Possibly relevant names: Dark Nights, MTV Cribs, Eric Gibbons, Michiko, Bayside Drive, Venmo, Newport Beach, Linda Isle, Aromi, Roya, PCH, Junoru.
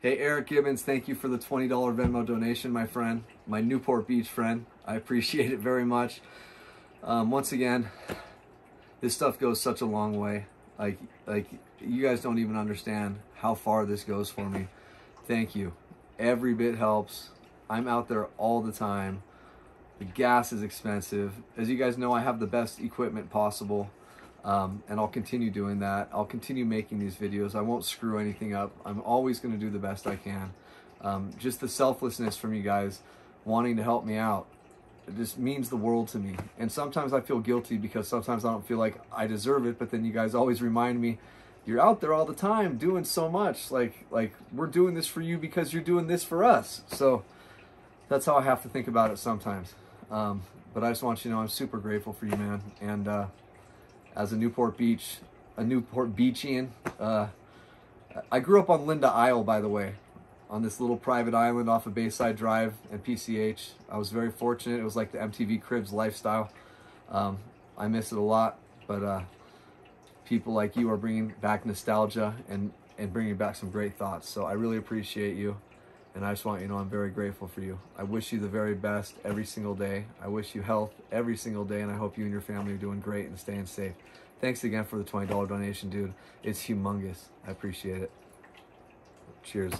Hey, Eric Gibbons, thank you for the $20 Venmo donation, my friend, my Newport Beach friend. I appreciate it very much. Once again, this stuff goes such a long way. Like you guys don't even understand how far this goes for me. Thank you. Every bit helps. I'm out there all the time. The gas is expensive. As you guys know, I have the best equipment possible, and I'll continue doing that. I'll continue making these videos. I won't screw anything up. I'm always going to do the best I can. Just the selflessness from you guys wanting to help me out, it just means the world to me. And sometimes I feel guilty because sometimes I don't feel like I deserve it, but then you guys always remind me, you're out there all the time doing so much. Like we're doing this for you because you're doing this for us. So that's how I have to think about it sometimes. But I just want you to know I'm super grateful for you, man. And as a Newport Beachian, I grew up on Linda Isle, by the way, on this little private island off of Bayside Drive and PCH. I was very fortunate. It was like the MTV Cribs lifestyle. I miss it a lot, but people like you are bringing back nostalgia and bringing back some great thoughts. So I really appreciate you. And I just want you to know I'm very grateful for you. I wish you the very best every single day. I wish you health every single day, and I hope you and your family are doing great and staying safe. Thanks again for the $20 donation, dude. It's humongous. I appreciate it. Cheers.